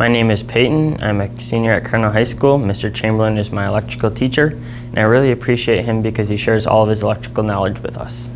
My name is Peyton. I'm a senior at Colonel High School. Mr. Chamberlain is my electrical teacher, and I really appreciate him because he shares all of his electrical knowledge with us.